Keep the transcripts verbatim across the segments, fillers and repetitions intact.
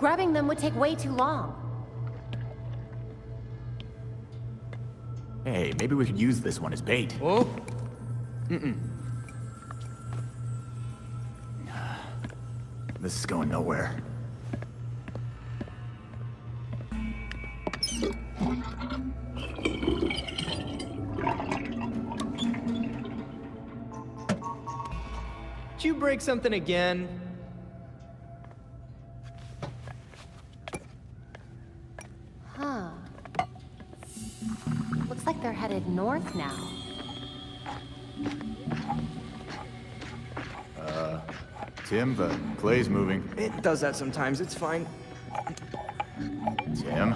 Grabbing them would take way too long. Hey, maybe we could use this one as bait. Oh? Mm-mm. This is going nowhere. Did you break something again? North now. Uh, Tim, the clay's moving. It does that sometimes, it's fine. Tim?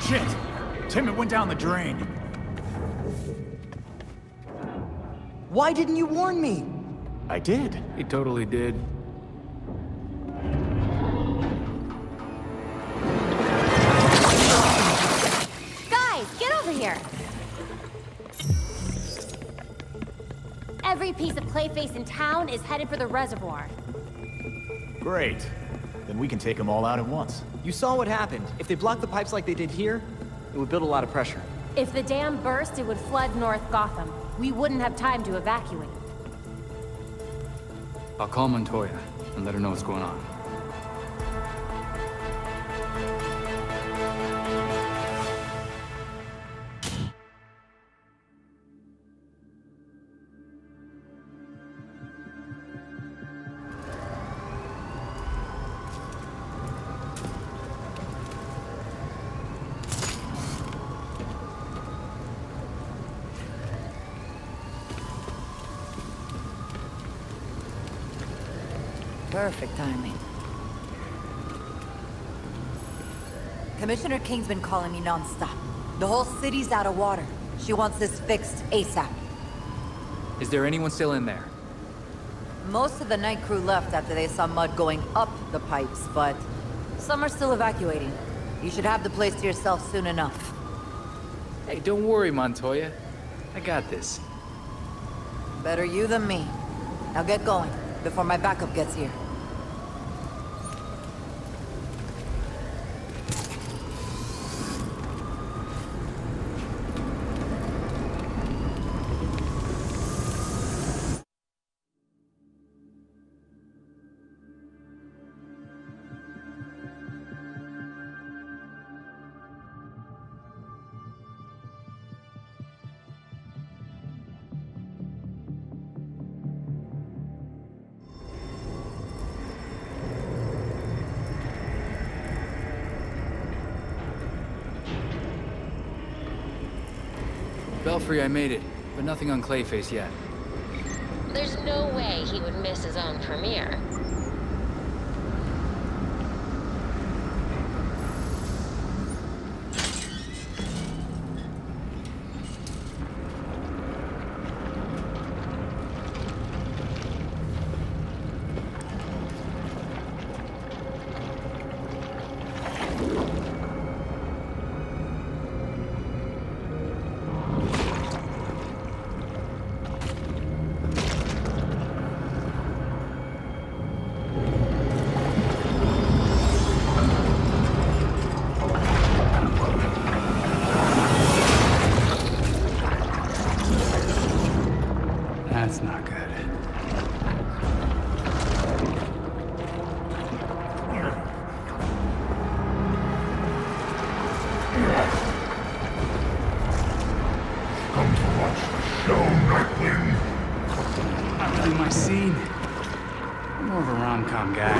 Shit! Tim, it went down the drain. Why didn't you warn me? I did. He totally did. Every piece of Clayface in town is headed for the reservoir. Great. Then we can take them all out at once. You saw what happened. If they blocked the pipes like they did here, it would build a lot of pressure. If the dam burst, it would flood North Gotham. We wouldn't have time to evacuate. I'll call Montoya and let her know what's going on. Perfect timing. Commissioner King's been calling me non-stop. The whole city's out of water. She wants this fixed ASAP. Is there anyone still in there? Most of the night crew left after they saw mud going up the pipes, but some are still evacuating. You should have the place to yourself soon enough. Hey, don't worry, Montoya. I got this. Better you than me. Now get going, before my backup gets here. Belfry, I made it, but nothing on Clayface yet. There's no way he would miss his own premiere. That's not good. Come to watch the show, Nightwing. I'll do my scene. I'm more of a rom-com guy.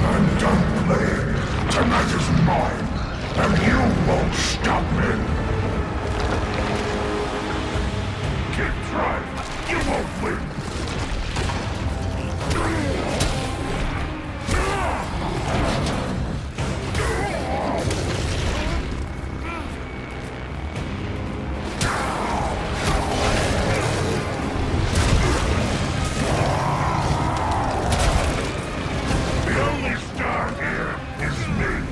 I'm done playing. Tonight is mine. And you won't stop me! Keep trying! You won't win! The only star here is me!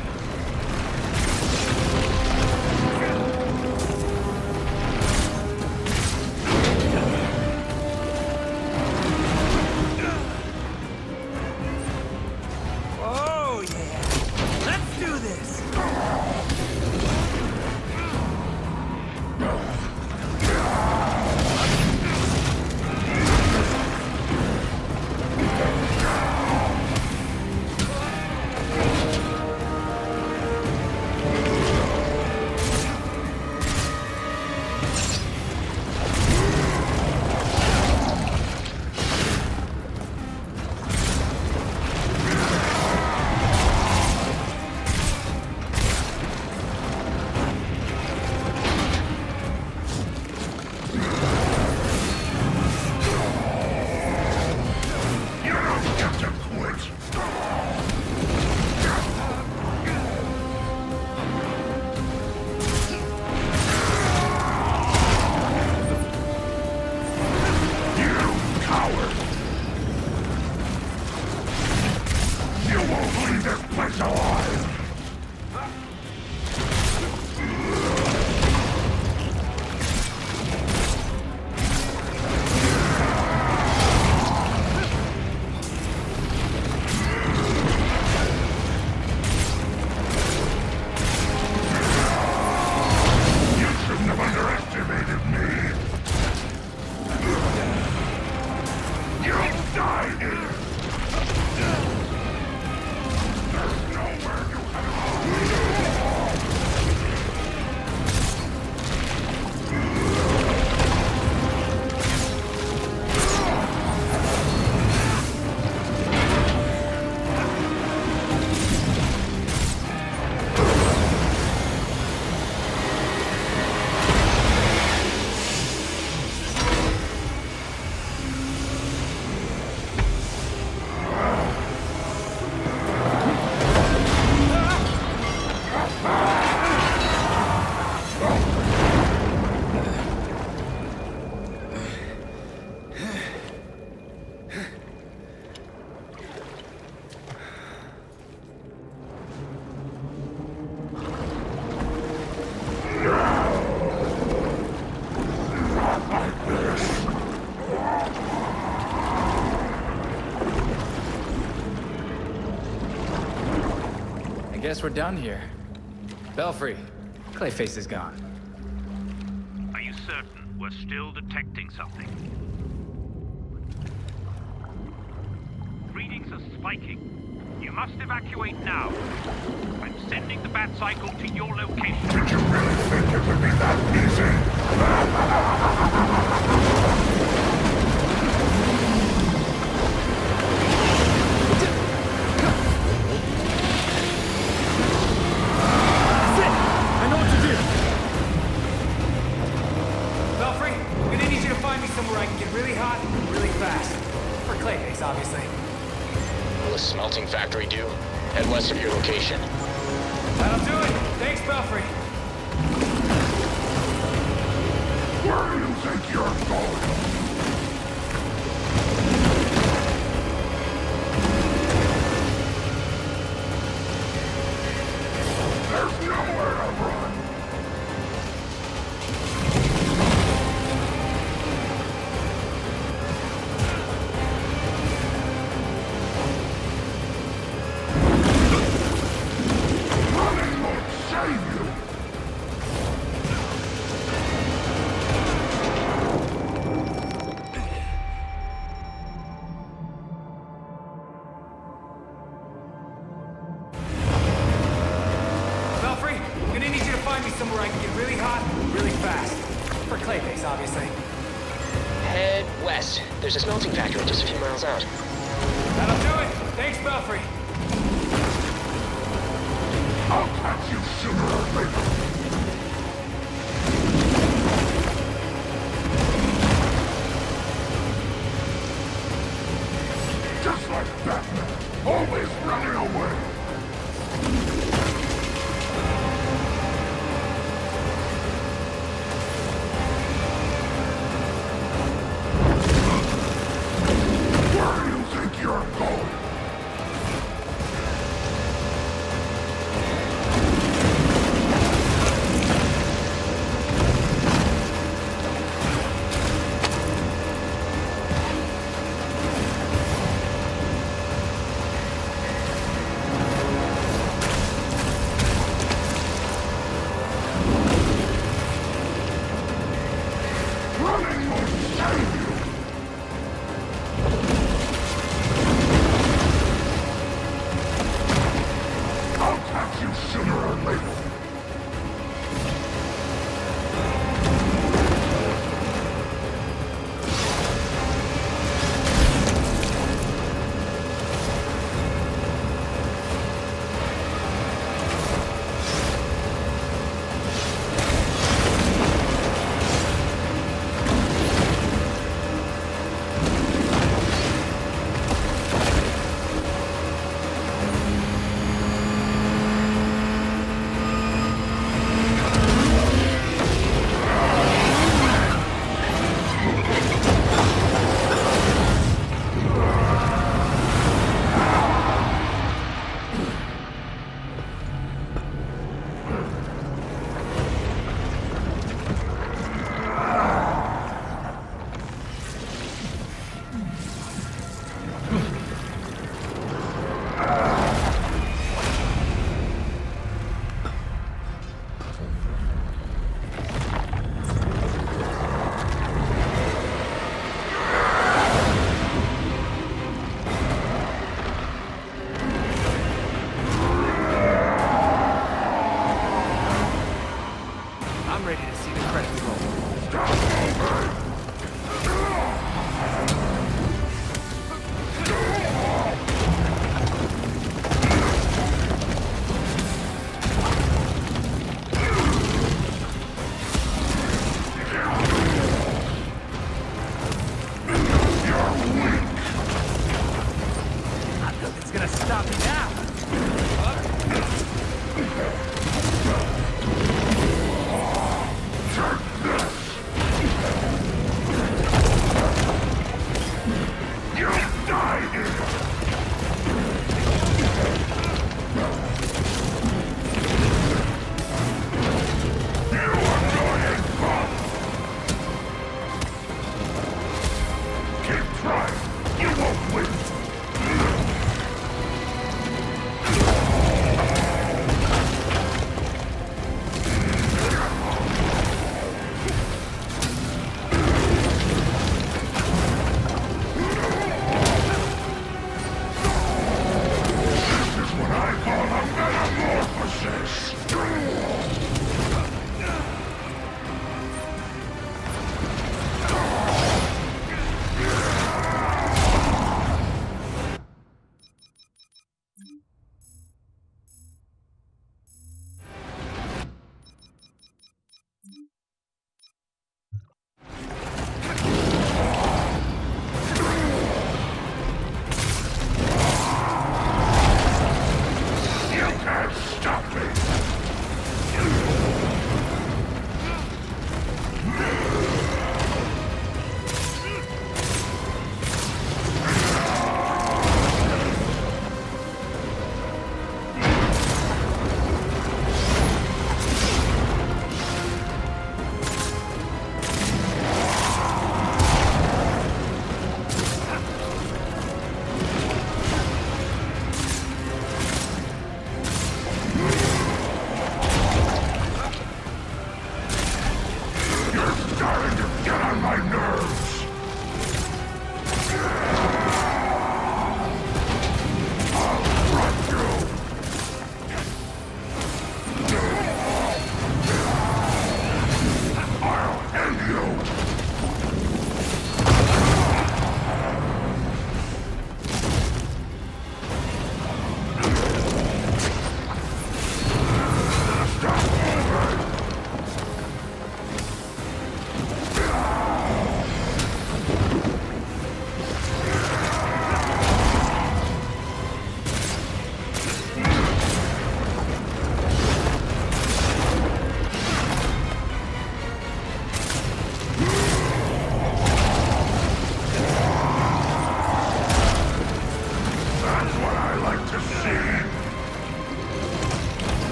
guess we're done here. Belfry, Clayface is gone. Are you certain we're still detecting something? Readings are spiking. You must evacuate now. I'm sending the Batcycle to your location. Did you really think it would be that easy? Factory due. Head west of your location. That'll do it. Thanks, Belfry. Where do you think you're going? There's nowhere to run. There's a smelting factory just a few miles out. That'll do it! Thanks, Belfry! I'll catch you sooner or later! Just like Batman, always running away!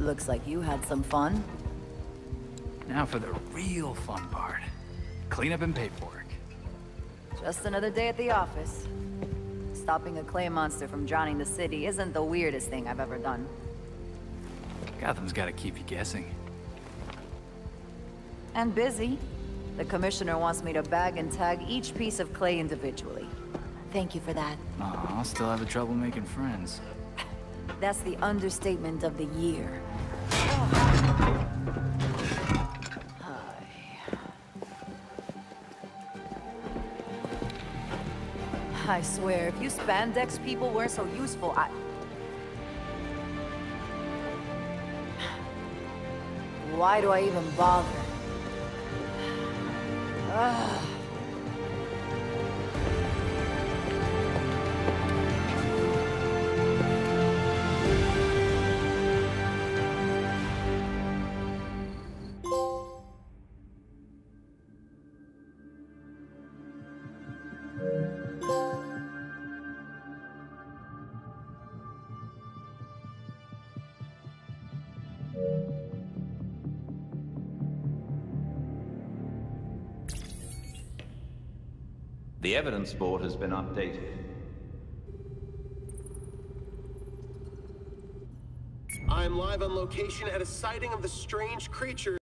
Looks like you had some fun. Now for the real fun part. Cleanup and paperwork. Just another day at the office. Stopping a clay monster from drowning the city isn't the weirdest thing I've ever done. Gotham's gotta keep you guessing. And busy. The commissioner wants me to bag and tag each piece of clay individually. Thank you for that. Oh, I'll still have trouble making friends. That's the understatement of the year. I swear, if you spandex people weren't so useful, I... Why do I even bother? Ugh. The evidence board has been updated. I'm live on location at a sighting of the strange creature.